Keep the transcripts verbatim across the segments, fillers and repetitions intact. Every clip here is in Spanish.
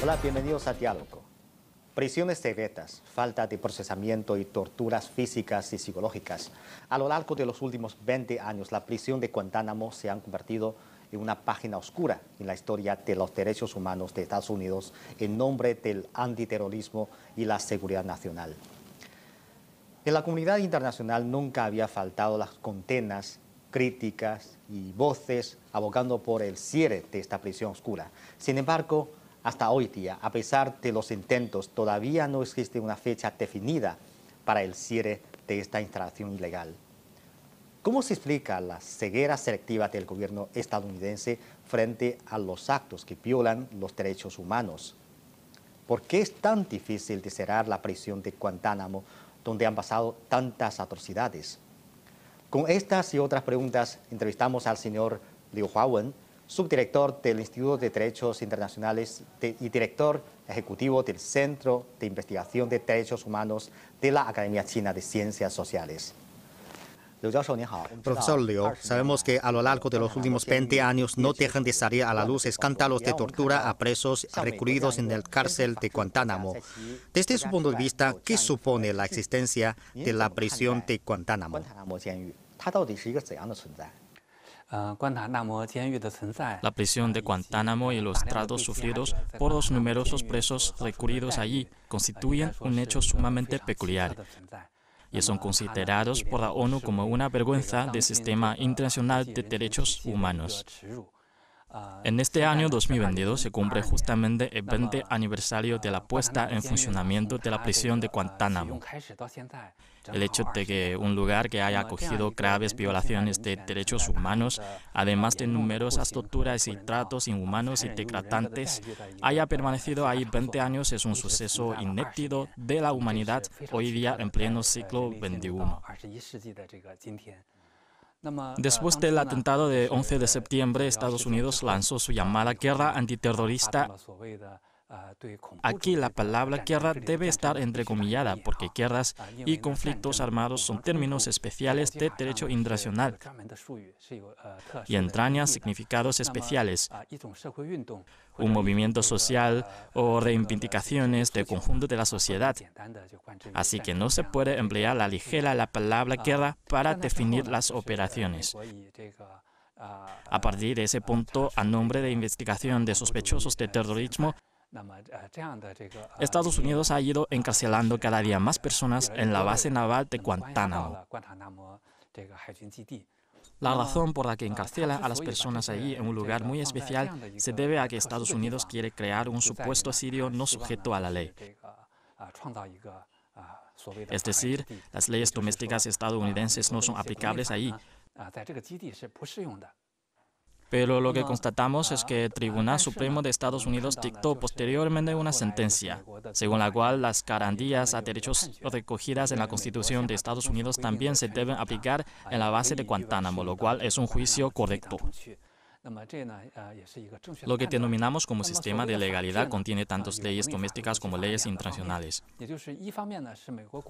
Hola, bienvenidos a Diálogo. Prisiones secretas, falta de procesamiento y torturas físicas y psicológicas. A lo largo de los últimos veinte años, la prisión de Guantánamo se ha convertido en una página oscura en la historia de los derechos humanos de Estados Unidos en nombre del antiterrorismo y la seguridad nacional. En la comunidad internacional nunca había faltado las condenas, críticas y voces abogando por el cierre de esta prisión oscura. Sin embargo, hasta hoy día, a pesar de los intentos, todavía no existe una fecha definida para el cierre de esta instalación ilegal. ¿Cómo se explica la ceguera selectiva del gobierno estadounidense frente a los actos que violan los derechos humanos? ¿Por qué es tan difícil de cerrar la prisión de Guantánamo, donde han pasado tantas atrocidades? Con estas y otras preguntas, entrevistamos al señor Liu Huawen, subdirector del Instituto de Derechos Internacionales de, y director ejecutivo del Centro de Investigación de Derechos Humanos de la Academia China de Ciencias Sociales. Profesor Liu, sabemos que a lo largo de los últimos veinte años no dejan de salir a la luz escándalos de tortura a presos recluidos en el cárcel de Guantánamo. Desde su punto de vista, ¿qué supone la existencia de la prisión de Guantánamo? La prisión de Guantánamo y los tratos sufridos por los numerosos presos recluidos allí constituyen un hecho sumamente peculiar y son considerados por la ONU como una vergüenza del sistema internacional de derechos humanos. En este año dos mil veintidós se cumple justamente el veinte aniversario de la puesta en funcionamiento de la prisión de Guantánamo. El hecho de que un lugar que haya acogido graves violaciones de derechos humanos, además de numerosas torturas y tratos inhumanos y degradantes, haya permanecido ahí veinte años es un suceso inédito de la humanidad hoy día en pleno siglo veintiuno. Después del atentado de once de septiembre, Estados Unidos lanzó su llamada guerra antiterrorista. Aquí la palabra guerra debe estar entrecomillada, porque guerras y conflictos armados son términos especiales de derecho internacional y entrañan significados especiales. Un movimiento social o reivindicaciones del conjunto de la sociedad. Así que no se puede emplear a la ligera la palabra guerra para definir las operaciones. A partir de ese punto, a nombre de investigación de sospechosos de terrorismo, Estados Unidos ha ido encarcelando cada día más personas en la base naval de Guantánamo. La razón por la que encarcela a las personas allí en un lugar muy especial se debe a que Estados Unidos quiere crear un supuesto sitio no sujeto a la ley. Es decir, las leyes domésticas estadounidenses no son aplicables allí. Pero lo que constatamos es que el Tribunal Supremo de Estados Unidos dictó posteriormente una sentencia, según la cual las garantías a derechos recogidas en la Constitución de Estados Unidos también se deben aplicar en la base de Guantánamo, lo cual es un juicio correcto. Lo que denominamos como sistema de legalidad contiene tantas leyes domésticas como leyes internacionales.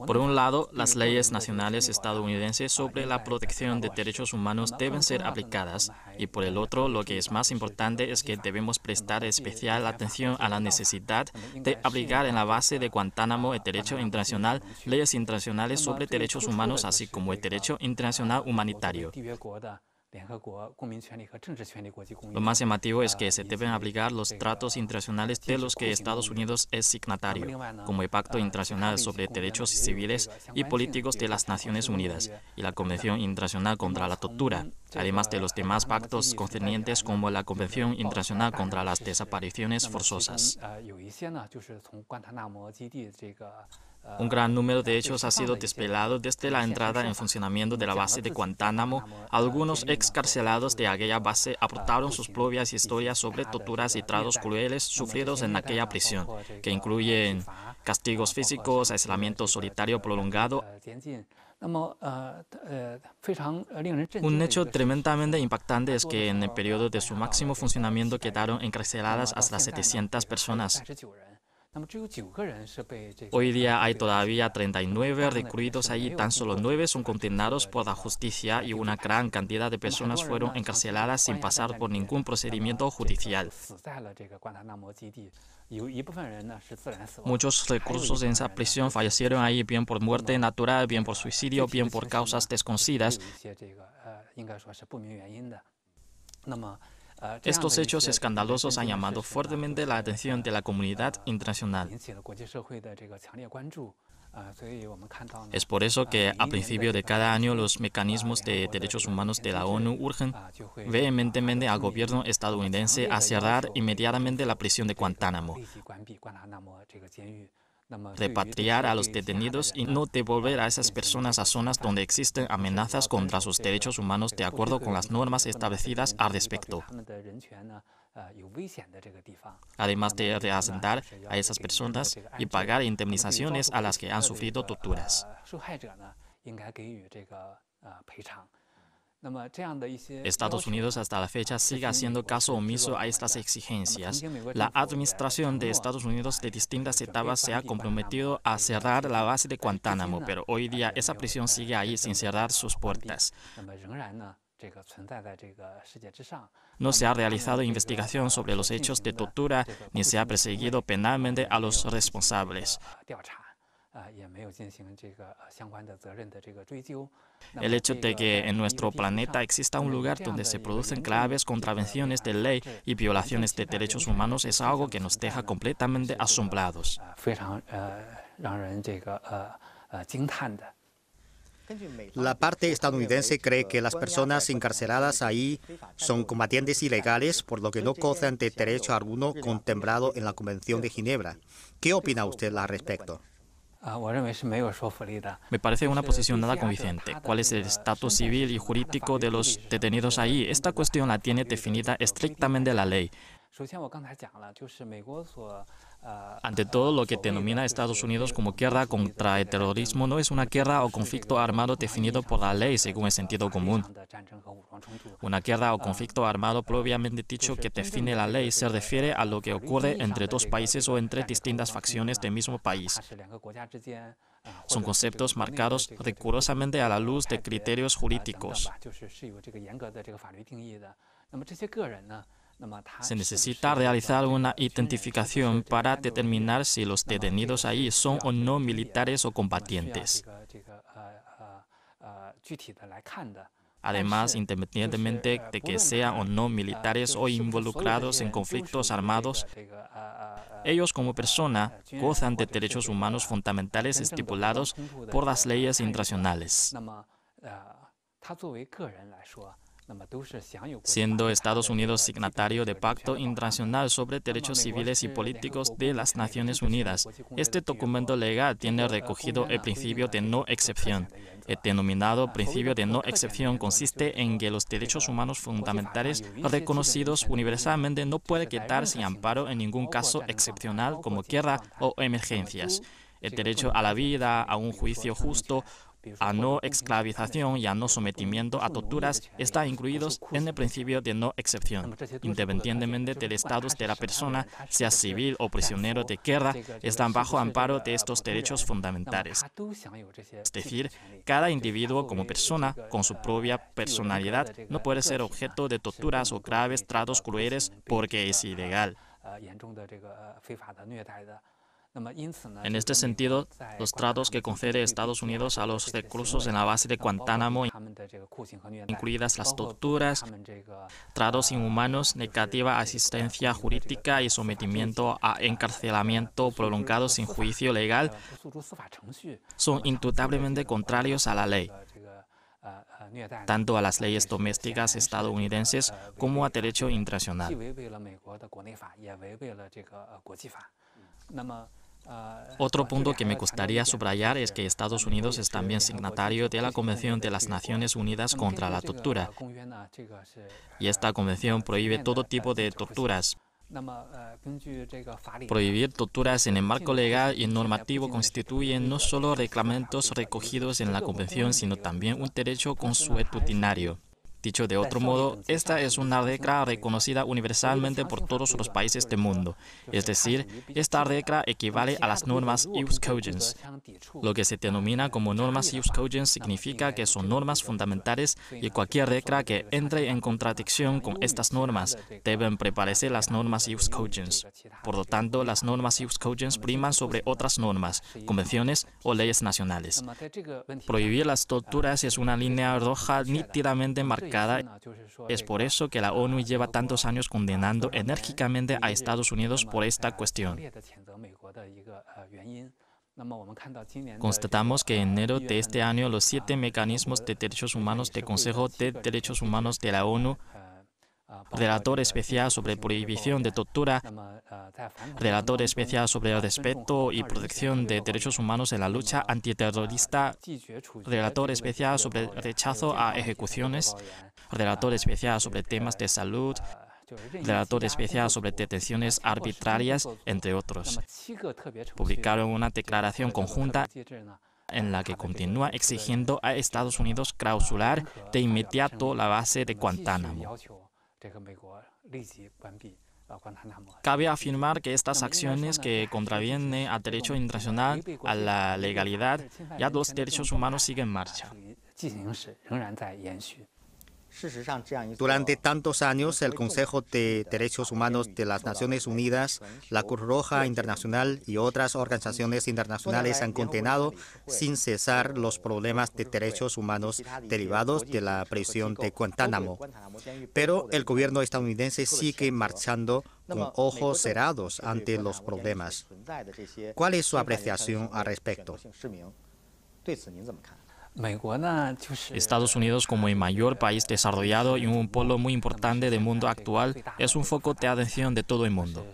Por un lado, las leyes nacionales estadounidenses sobre la protección de derechos humanos deben ser aplicadas, y por el otro, lo que es más importante es que debemos prestar especial atención a la necesidad de aplicar en la base de Guantánamo el derecho internacional, leyes internacionales sobre derechos humanos, así como el derecho internacional humanitario. Lo más llamativo es que se deben aplicar los tratos internacionales de los que Estados Unidos es signatario, como el Pacto Internacional sobre Derechos Civiles y Políticos de las Naciones Unidas y la Convención Internacional contra la Tortura, además de los demás pactos concernientes como la Convención Internacional contra las Desapariciones Forzosas. Un gran número de hechos ha sido desvelado desde la entrada en funcionamiento de la base de Guantánamo. Algunos excarcelados de aquella base aportaron sus propias historias sobre torturas y tratos crueles sufridos en aquella prisión, que incluyen castigos físicos, aislamiento solitario prolongado. Un hecho tremendamente impactante es que en el periodo de su máximo funcionamiento quedaron encarceladas hasta setecientas personas. Hoy día hay todavía treinta y nueve recluidos allí, tan solo nueve son condenados por la justicia y una gran cantidad de personas fueron encarceladas sin pasar por ningún procedimiento judicial. Muchos reclusos en esa prisión fallecieron ahí, bien por muerte natural, bien por suicidio, bien por causas desconocidas. Estos hechos escandalosos han llamado fuertemente la atención de la comunidad internacional. Es por eso que a principio de cada año los mecanismos de derechos humanos de la ONU urgen vehementemente al gobierno estadounidense a cerrar inmediatamente la prisión de Guantánamo, repatriar a los detenidos y no devolver a esas personas a zonas donde existen amenazas contra sus derechos humanos de acuerdo con las normas establecidas al respecto. Además de reasentar a esas personas y pagar indemnizaciones a las que han sufrido torturas. Estados Unidos hasta la fecha sigue haciendo caso omiso a estas exigencias. La administración de Estados Unidos de distintas etapas se ha comprometido a cerrar la base de Guantánamo, pero hoy día esa prisión sigue ahí sin cerrar sus puertas. No se ha realizado investigación sobre los hechos de tortura ni se ha perseguido penalmente a los responsables. El hecho de que en nuestro planeta exista un lugar donde se producen graves contravenciones de ley y violaciones de derechos humanos es algo que nos deja completamente asombrados. La parte estadounidense cree que las personas encarceladas ahí son combatientes ilegales, por lo que no gozan de derecho alguno contemplado en la Convención de Ginebra. ¿Qué opina usted al respecto? Me parece una posición nada convincente. ¿Cuál es el estatus civil y jurídico de los detenidos ahí? Esta cuestión la tiene definida estrictamente la ley. Ante todo, lo que denomina Estados Unidos como guerra contra el terrorismo no es una guerra o conflicto armado definido por la ley según el sentido común. Una guerra o conflicto armado propiamente dicho que define la ley se refiere a lo que ocurre entre dos países o entre distintas facciones del mismo país. Son conceptos marcados rigurosamente a la luz de criterios jurídicos. Se necesita realizar una identificación para determinar si los detenidos ahí son o no militares o combatientes. Además, independientemente de que sean o no militares o involucrados en conflictos armados, ellos como persona gozan de derechos humanos fundamentales estipulados por las leyes internacionales. Siendo Estados Unidos signatario del Pacto Internacional sobre Derechos Civiles y Políticos de las Naciones Unidas, este documento legal tiene recogido el principio de no excepción. El denominado principio de no excepción consiste en que los derechos humanos fundamentales reconocidos universalmente no pueden quedar sin amparo en ningún caso excepcional como guerra o emergencias. El derecho a la vida, a un juicio justo, a no esclavización y a no sometimiento a torturas están incluidos en el principio de no excepción. Independientemente del estatus de la persona, sea civil o prisionero de guerra, están bajo amparo de estos derechos fundamentales. Es decir, cada individuo como persona, con su propia personalidad, no puede ser objeto de torturas o graves tratos crueles porque es ilegal. En este sentido, los tratos que concede Estados Unidos a los reclusos en la base de Guantánamo, incluidas las torturas, tratos inhumanos, negativa asistencia jurídica y sometimiento a encarcelamiento prolongado sin juicio legal, son indudablemente contrarios a la ley, tanto a las leyes domésticas estadounidenses como a derecho internacional. Otro punto que me gustaría subrayar es que Estados Unidos es también signatario de la Convención de las Naciones Unidas contra la Tortura, y esta convención prohíbe todo tipo de torturas. Prohibir torturas en el marco legal y normativo constituye no solo reglamentos recogidos en la Convención, sino también un derecho consuetudinario. Dicho de otro modo, esta es una regla reconocida universalmente por todos los países del mundo. Es decir, esta regla equivale a las normas ius cogens. Lo que se denomina como normas ius cogens significa que son normas fundamentales y cualquier regla que entre en contradicción con estas normas deben prevalecer las normas ius cogens. Por lo tanto, las normas ius cogens priman sobre otras normas, convenciones o leyes nacionales. Prohibir las torturas es una línea roja nítidamente marcada. Es por eso que la ONU lleva tantos años condenando enérgicamente a Estados Unidos por esta cuestión. Constatamos que en enero de este año los siete mecanismos de derechos humanos del Consejo de Derechos Humanos de la ONU, Relator Especial sobre Prohibición de Tortura, Relator Especial sobre el Respeto y Protección de Derechos Humanos en la Lucha Antiterrorista, Relator Especial sobre el Rechazo a Ejecuciones, Relator Especial sobre Temas de Salud, Relator Especial sobre Detenciones Arbitrarias, entre otros, publicaron una declaración conjunta en la que continúa exigiendo a Estados Unidos clausurar de inmediato la base de Guantánamo. Cabe afirmar que estas acciones que contravienen al derecho internacional, a la legalidad y a los derechos humanos siguen en marcha. Durante tantos años, el Consejo de Derechos Humanos de las Naciones Unidas, la Cruz Roja Internacional y otras organizaciones internacionales han condenado sin cesar los problemas de derechos humanos derivados de la prisión de Guantánamo. Pero el gobierno estadounidense sigue marchando con ojos cerrados ante los problemas. ¿Cuál es su apreciación al respecto? Estados Unidos, como el mayor país desarrollado y un polo muy importante del mundo actual, es un foco de atención de todo el mundo.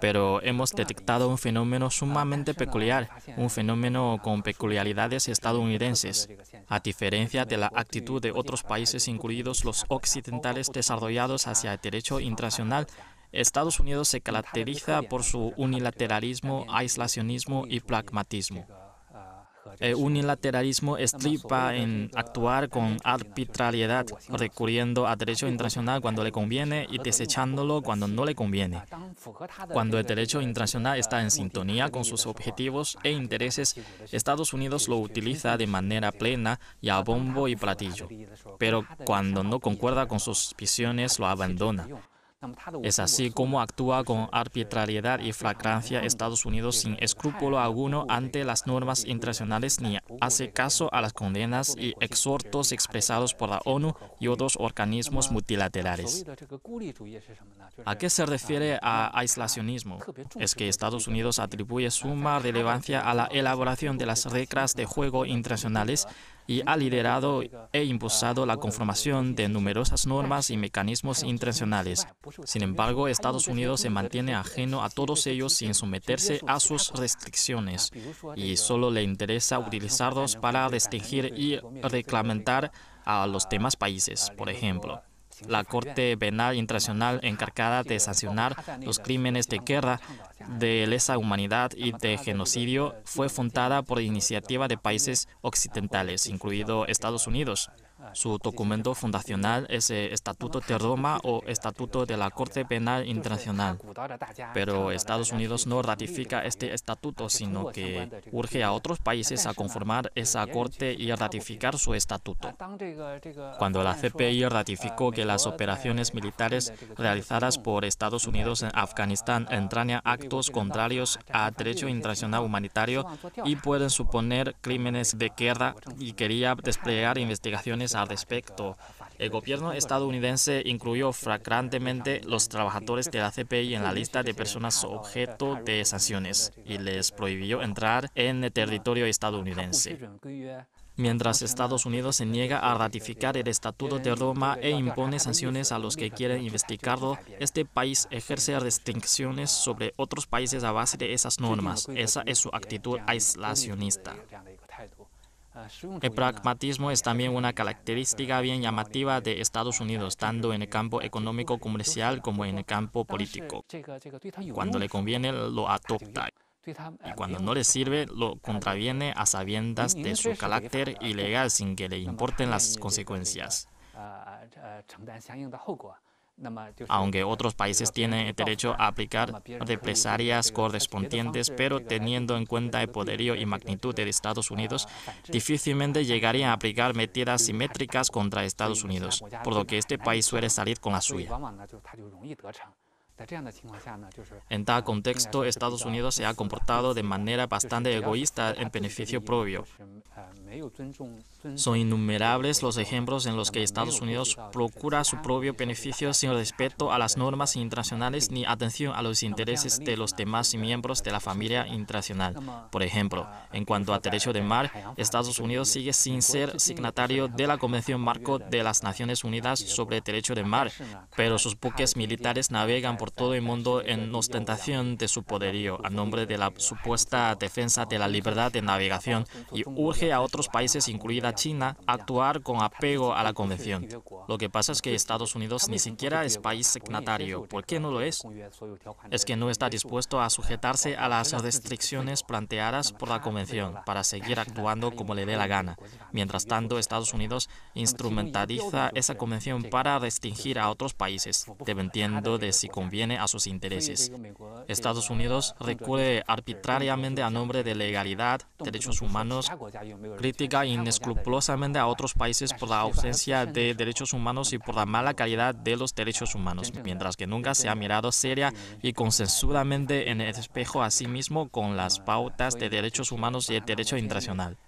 Pero hemos detectado un fenómeno sumamente peculiar, un fenómeno con peculiaridades estadounidenses, a diferencia de la actitud de otros países, incluidos los occidentales desarrollados, hacia el derecho internacional. Estados Unidos se caracteriza por su unilateralismo, aislacionismo y pragmatismo. El unilateralismo estriba en actuar con arbitrariedad, recurriendo a derecho internacional cuando le conviene y desechándolo cuando no le conviene. Cuando el derecho internacional está en sintonía con sus objetivos e intereses, Estados Unidos lo utiliza de manera plena y a bombo y platillo. Pero cuando no concuerda con sus visiones, lo abandona. Es así como actúa con arbitrariedad y flagrancia Estados Unidos sin escrúpulo alguno ante las normas internacionales, ni hace caso a las condenas y exhortos expresados por la ONU y otros organismos multilaterales. ¿A qué se refiere a aislacionismo? Es que Estados Unidos atribuye suma relevancia a la elaboración de las reglas de juego internacionales y ha liderado e impulsado la conformación de numerosas normas y mecanismos internacionales. Sin embargo, Estados Unidos se mantiene ajeno a todos ellos sin someterse a sus restricciones, y solo le interesa utilizarlos para restringir y reglamentar a los demás países. Por ejemplo, la Corte Penal Internacional, encargada de sancionar los crímenes de guerra, de lesa humanidad y de genocidio, fue fundada por iniciativa de países occidentales, incluido Estados Unidos. Su documento fundacional es el Estatuto de Roma o Estatuto de la Corte Penal Internacional. Pero Estados Unidos no ratifica este estatuto, sino que urge a otros países a conformar esa corte y a ratificar su estatuto. Cuando la C P I ratificó que las operaciones militares realizadas por Estados Unidos en Afganistán entrañan actos contrarios a derecho internacional humanitario y pueden suponer crímenes de guerra, y quería desplegar investigaciones al respecto, el gobierno estadounidense incluyó flagrantemente los trabajadores de la C P I en la lista de personas objeto de sanciones y les prohibió entrar en el territorio estadounidense. Mientras Estados Unidos se niega a ratificar el Estatuto de Roma e impone sanciones a los que quieren investigarlo, este país ejerce restricciones sobre otros países a base de esas normas. Esa es su actitud aislacionista. El pragmatismo es también una característica bien llamativa de Estados Unidos, tanto en el campo económico-comercial como en el campo político. Cuando le conviene, lo adopta. y cuando no le sirve lo contraviene a sabiendas de su carácter ilegal sin que le importen las consecuencias. Aunque otros países tienen el derecho a aplicar represalias correspondientes, pero teniendo en cuenta el poderío y magnitud de Estados Unidos, difícilmente llegarían a aplicar medidas simétricas contra Estados Unidos, por lo que este país suele salir con la suya. En tal contexto, Estados Unidos se ha comportado de manera bastante egoísta en beneficio propio. Son innumerables los ejemplos en los que Estados Unidos procura su propio beneficio sin respeto a las normas internacionales ni atención a los intereses de los demás miembros de la familia internacional. Por ejemplo, en cuanto a derecho de mar, Estados Unidos sigue sin ser signatario de la Convención Marco de las Naciones Unidas sobre Derecho de Mar, pero sus buques militares navegan por todo el mundo en ostentación de su poderío a nombre de la supuesta defensa de la libertad de navegación y urge a otros países, incluida China, a actuar con apego a la Convención. Lo que pasa es que Estados Unidos ni siquiera es país signatario. ¿Por qué no lo es? Es que no está dispuesto a sujetarse a las restricciones planteadas por la Convención para seguir actuando como le dé la gana. Mientras tanto, Estados Unidos instrumentaliza esa Convención para restringir a otros países, dependiendo de si conviene a sus intereses. Estados Unidos recurre arbitrariamente a nombre de legalidad, derechos humanos, critica inescrupulosamente a otros países por la ausencia de derechos humanos y por la mala calidad de los derechos humanos, mientras que nunca se ha mirado seria y consensudamente en el espejo a sí mismo con las pautas de derechos humanos y el derecho internacional.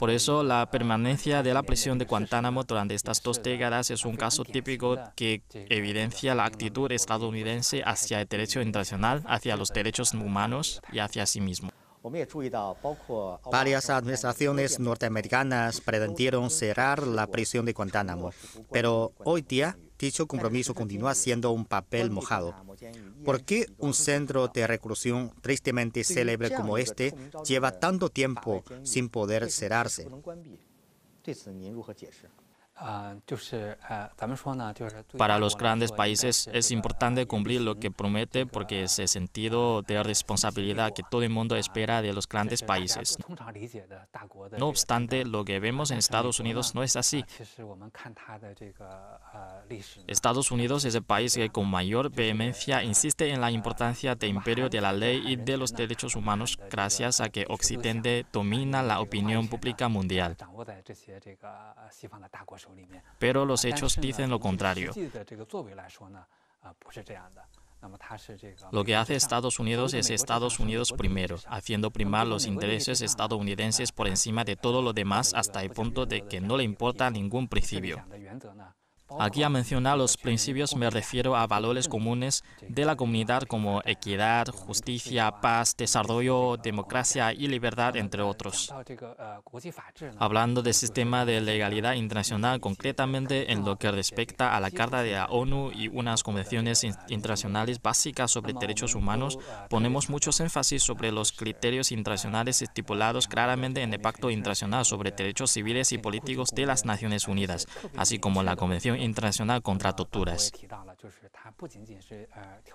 Por eso, la permanencia de la prisión de Guantánamo durante estas dos décadas es un caso típico que evidencia la actitud estadounidense hacia el derecho internacional, hacia los derechos humanos y hacia sí mismo. Varias administraciones norteamericanas pretendieron cerrar la prisión de Guantánamo, pero hoy día dicho compromiso continúa siendo un papel mojado. ¿Por qué un centro de reclusión tristemente célebre como este lleva tanto tiempo sin poder cerrarse? Para los grandes países es importante cumplir lo que promete porque es el sentido de responsabilidad que todo el mundo espera de los grandes países. No obstante, lo que vemos en Estados Unidos no es así. Estados Unidos es el país que con mayor vehemencia insiste en la importancia del imperio de la ley y de los derechos humanos gracias a que Occidente domina la opinión pública mundial. Pero los hechos dicen lo contrario. Lo que hace Estados Unidos es Estados Unidos primero, haciendo primar los intereses estadounidenses por encima de todo lo demás hasta el punto de que no le importa ningún principio. Aquí a mencionar los principios me refiero a valores comunes de la comunidad como equidad, justicia, paz, desarrollo, democracia y libertad, entre otros. Hablando del sistema de legalidad internacional, concretamente en lo que respecta a la Carta de la ONU y unas convenciones internacionales básicas sobre derechos humanos, ponemos muchos énfasis sobre los criterios internacionales estipulados claramente en el Pacto Internacional sobre Derechos Civiles y Políticos de las Naciones Unidas, así como la Convención Internacional contra las Torturas.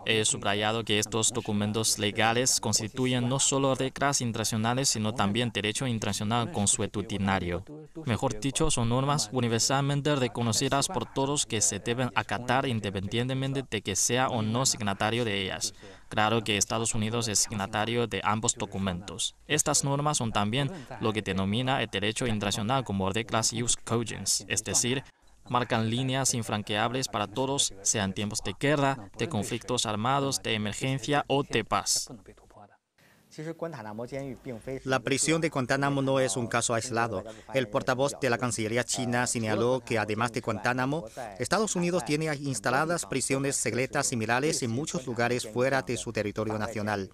He subrayado que estos documentos legales constituyen no solo reglas internacionales, sino también derecho internacional consuetudinario. Mejor dicho, son normas universalmente reconocidas por todos que se deben acatar independientemente de que sea o no signatario de ellas. Claro que Estados Unidos es signatario de ambos documentos. Estas normas son también lo que denomina el derecho internacional como reglas ius cogens, es decir, marcan líneas infranqueables para todos, sean tiempos de guerra, de conflictos armados, de emergencia o de paz. La prisión de Guantánamo no es un caso aislado. El portavoz de la Cancillería china señaló que, además de Guantánamo, Estados Unidos tiene instaladas prisiones secretas similares en muchos lugares fuera de su territorio nacional.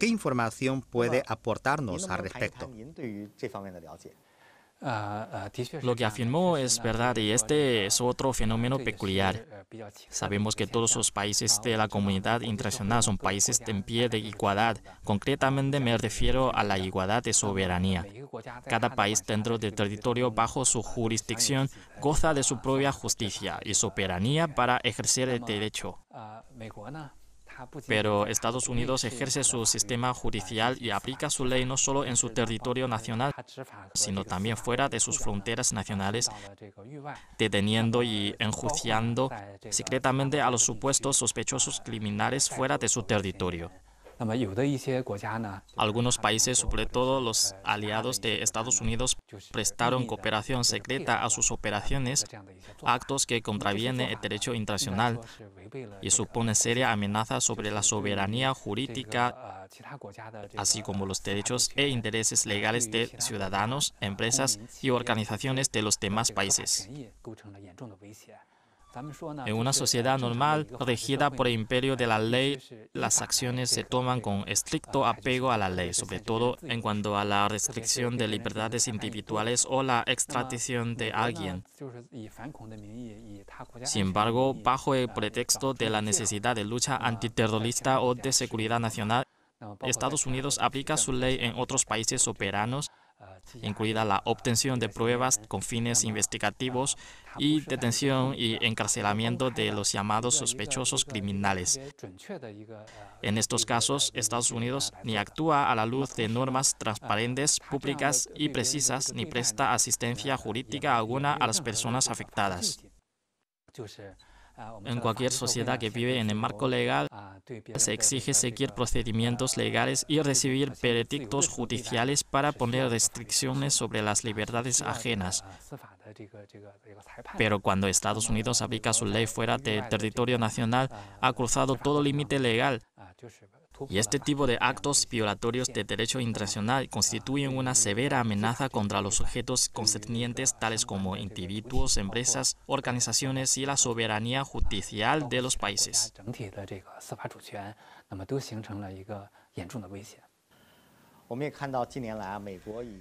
¿Qué información puede aportarnos al respecto? Lo que afirmó es verdad y este es otro fenómeno peculiar. Sabemos que todos los países de la comunidad internacional son países en pie de igualdad. Concretamente me refiero a la igualdad de soberanía. Cada país dentro del territorio bajo su jurisdicción goza de su propia justicia y soberanía para ejercer el derecho. Pero Estados Unidos ejerce su sistema judicial y aplica su ley no solo en su territorio nacional, sino también fuera de sus fronteras nacionales, deteniendo y enjuiciando secretamente a los supuestos sospechosos criminales fuera de su territorio. Algunos países, sobre todo los aliados de Estados Unidos, prestaron cooperación secreta a sus operaciones, actos que contravienen el derecho internacional y suponen seria amenaza sobre la soberanía jurídica, así como los derechos e intereses legales de ciudadanos, empresas y organizaciones de los demás países. En una sociedad normal, regida por el imperio de la ley, las acciones se toman con estricto apego a la ley, sobre todo en cuanto a la restricción de libertades individuales o la extradición de alguien. Sin embargo, bajo el pretexto de la necesidad de lucha antiterrorista o de seguridad nacional, Estados Unidos aplica su ley en otros países soberanos, incluida la obtención de pruebas con fines investigativos y detención y encarcelamiento de los llamados sospechosos criminales. En estos casos, Estados Unidos ni actúa a la luz de normas transparentes, públicas y precisas, ni presta asistencia jurídica alguna a las personas afectadas. En cualquier sociedad que vive en el marco legal, se exige seguir procedimientos legales y recibir veredictos judiciales para poner restricciones sobre las libertades ajenas. Pero cuando Estados Unidos aplica su ley fuera del territorio nacional, ha cruzado todo límite legal. Y este tipo de actos violatorios de derecho internacional constituyen una severa amenaza contra los sujetos concernientes, tales como individuos, empresas, organizaciones y la soberanía judicial de los países.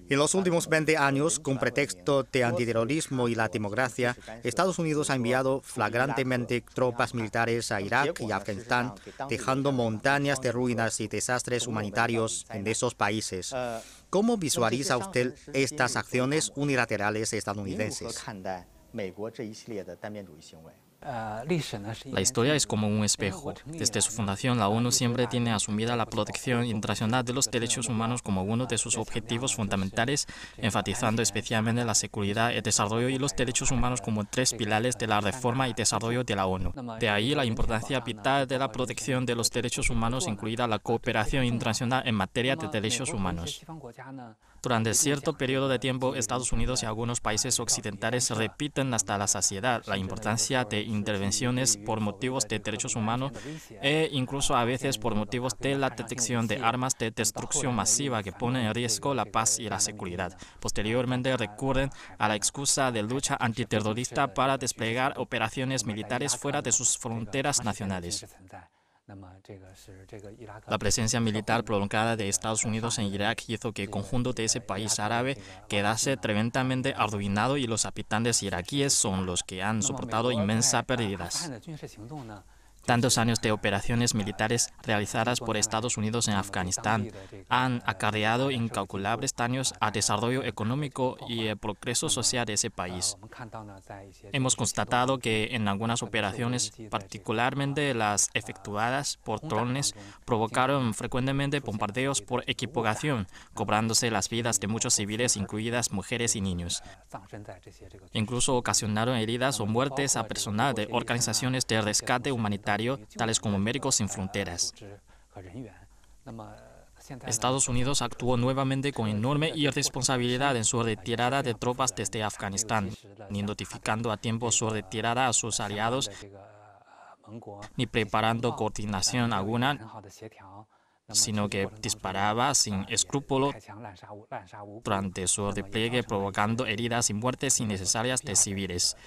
En los últimos veinte años, con pretexto de antiterrorismo y la democracia, Estados Unidos ha enviado flagrantemente tropas militares a Irak y Afganistán, dejando montañas de ruinas y desastres humanitarios en esos países. ¿Cómo visualiza usted estas acciones unilaterales estadounidenses? La historia es como un espejo. Desde su fundación, la ONU siempre tiene asumida la protección internacional de los derechos humanos como uno de sus objetivos fundamentales, enfatizando especialmente la seguridad, el desarrollo y los derechos humanos como tres pilares de la reforma y desarrollo de la ONU. De ahí la importancia vital de la protección de los derechos humanos, incluida la cooperación internacional en materia de derechos humanos. Durante cierto periodo de tiempo, Estados Unidos y algunos países occidentales repiten hasta la saciedad la importancia de intervenciones por motivos de derechos humanos e incluso a veces por motivos de la detección de armas de destrucción masiva que ponen en riesgo la paz y la seguridad. Posteriormente recurren a la excusa de lucha antiterrorista para desplegar operaciones militares fuera de sus fronteras nacionales. La presencia militar prolongada de Estados Unidos en Irak hizo que el conjunto de ese país árabe quedase tremendamente arruinado y los habitantes iraquíes son los que han soportado inmensas pérdidas. Tantos años de operaciones militares realizadas por Estados Unidos en Afganistán han acarreado incalculables daños al desarrollo económico y el progreso social de ese país. Hemos constatado que en algunas operaciones, particularmente las efectuadas por drones, provocaron frecuentemente bombardeos por equivocación, cobrándose las vidas de muchos civiles, incluidas mujeres y niños. Incluso ocasionaron heridas o muertes a personal de organizaciones de rescate humanitario, tales como Médicos sin Fronteras. Estados Unidos actuó nuevamente con enorme irresponsabilidad en su retirada de tropas desde Afganistán, ni notificando a tiempo su retirada a sus aliados, ni preparando coordinación alguna, sino que disparaba sin escrúpulo durante su despliegue, provocando heridas y muertes innecesarias de civiles.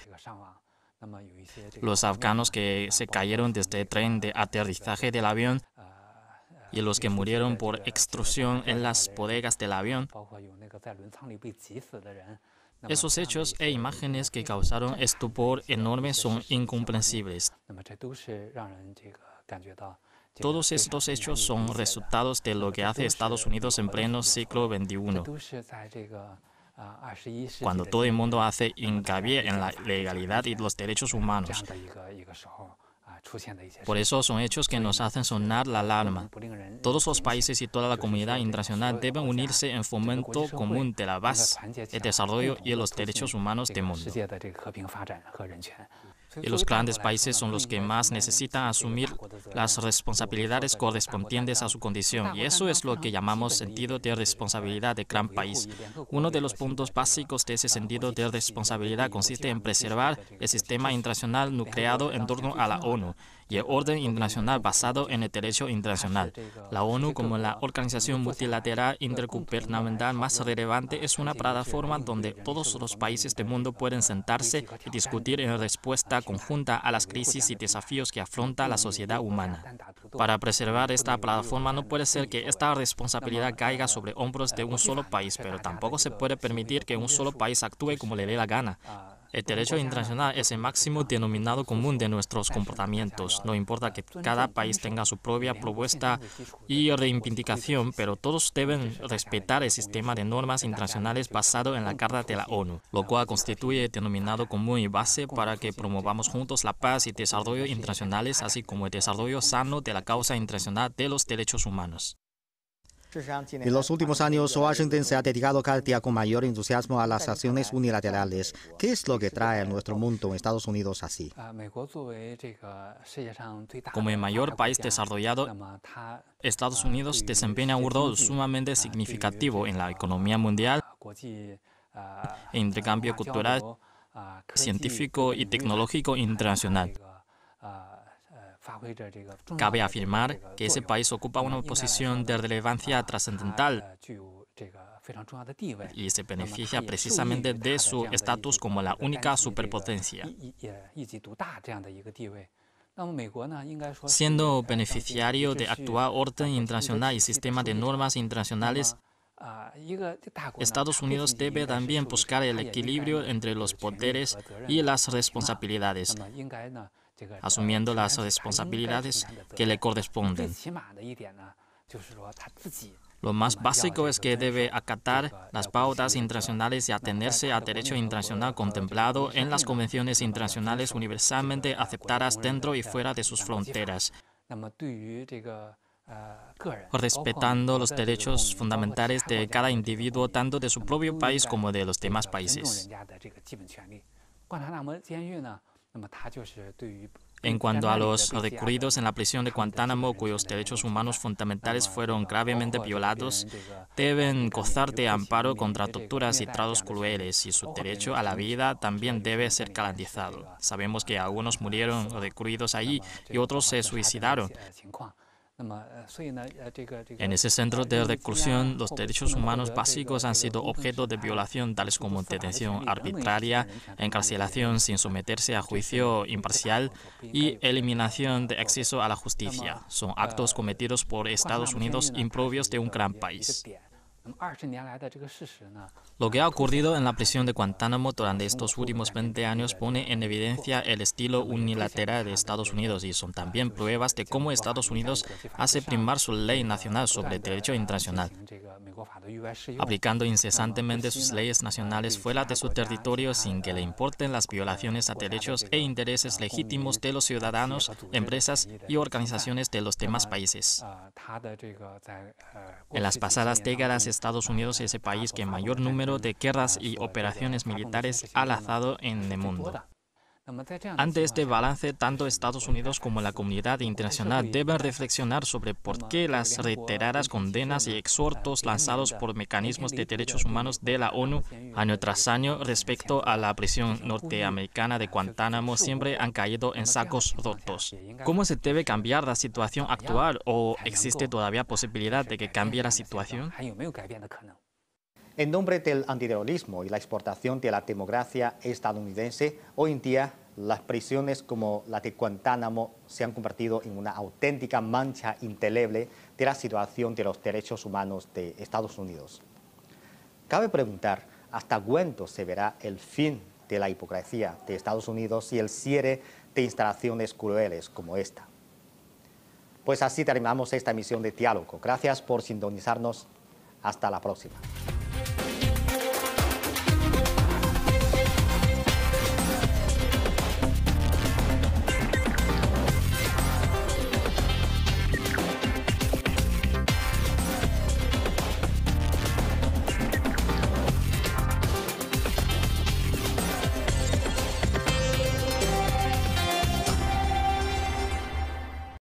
Los afganos que se cayeron desde el tren de aterrizaje del avión y los que murieron por extrusión en las bodegas del avión. Esos hechos e imágenes que causaron estupor enorme son incomprensibles. Todos estos hechos son resultados de lo que hace Estados Unidos en pleno siglo veintiuno. Cuando todo el mundo hace hincapié en la legalidad y los derechos humanos. Por eso son hechos que nos hacen sonar la alarma. Todos los países y toda la comunidad internacional deben unirse en fomento común de la paz, el desarrollo y los derechos humanos del mundo. Y los grandes países son los que más necesitan asumir las responsabilidades correspondientes a su condición. Y eso es lo que llamamos sentido de responsabilidad de gran país. Uno de los puntos básicos de ese sentido de responsabilidad consiste en preservar el sistema internacional nucleado en torno a la ONU y el orden internacional basado en el derecho internacional. La ONU, como la organización multilateral intergubernamental más relevante, es una plataforma donde todos los países del mundo pueden sentarse y discutir en respuesta conjunta a las crisis y desafíos que afronta la sociedad humana. Para preservar esta plataforma no puede ser que esta responsabilidad caiga sobre hombros de un solo país, pero tampoco se puede permitir que un solo país actúe como le dé la gana. El derecho internacional es el máximo denominador común de nuestros comportamientos. No importa que cada país tenga su propia propuesta y reivindicación, pero todos deben respetar el sistema de normas internacionales basado en la Carta de la ONU, lo cual constituye el denominador común y base para que promovamos juntos la paz y desarrollo internacionales, así como el desarrollo sano de la causa internacional de los derechos humanos. En los últimos años, Washington se ha dedicado cada día con mayor entusiasmo a las acciones unilaterales. ¿Qué es lo que trae a nuestro mundo en Estados Unidos así? Como el mayor país desarrollado, Estados Unidos desempeña un rol sumamente significativo en la economía mundial, en intercambio cultural, científico y tecnológico internacional. Cabe afirmar que ese país ocupa una posición de relevancia trascendental y se beneficia precisamente de su estatus como la única superpotencia. Siendo beneficiario de actual orden internacional y sistema de normas internacionales, Estados Unidos debe también buscar el equilibrio entre los poderes y las responsabilidades, asumiendo las responsabilidades que le corresponden. Lo más básico es que debe acatar las pautas internacionales y atenerse al derecho internacional contemplado en las convenciones internacionales universalmente aceptadas dentro y fuera de sus fronteras, respetando los derechos fundamentales de cada individuo, tanto de su propio país como de los demás países. En cuanto a los recluidos en la prisión de Guantánamo, cuyos derechos humanos fundamentales fueron gravemente violados, deben gozar de amparo contra torturas y tratos crueles, y su derecho a la vida también debe ser garantizado. Sabemos que algunos murieron recluidos allí y otros se suicidaron. En ese centro de reclusión, los derechos humanos básicos han sido objeto de violación, tales como detención arbitraria, encarcelación sin someterse a juicio imparcial y eliminación de acceso a la justicia. Son actos cometidos por Estados Unidos impropios de un gran país. Lo que ha ocurrido en la prisión de Guantánamo durante estos últimos veinte años pone en evidencia el estilo unilateral de Estados Unidos y son también pruebas de cómo Estados Unidos hace primar su ley nacional sobre el derecho internacional, aplicando incesantemente sus leyes nacionales fuera de su territorio sin que le importen las violaciones a derechos e intereses legítimos de los ciudadanos, empresas y organizaciones de los demás países. En las pasadas décadas, Estados Unidos es el país que mayor número de guerras y operaciones militares ha lanzado en el mundo. Ante este balance, tanto Estados Unidos como la comunidad internacional deben reflexionar sobre por qué las reiteradas condenas y exhortos lanzados por mecanismos de derechos humanos de la ONU año tras año respecto a la prisión norteamericana de Guantánamo siempre han caído en sacos rotos. ¿Cómo se debe cambiar la situación actual o existe todavía posibilidad de que cambie la situación? En nombre del antiterrorismo y la exportación de la democracia estadounidense, hoy en día las prisiones como la de Guantánamo se han convertido en una auténtica mancha indeleble de la situación de los derechos humanos de Estados Unidos. Cabe preguntar hasta cuándo se verá el fin de la hipocresía de Estados Unidos y el cierre de instalaciones crueles como esta. Pues así terminamos esta emisión de Diálogo. Gracias por sintonizarnos. Hasta la próxima.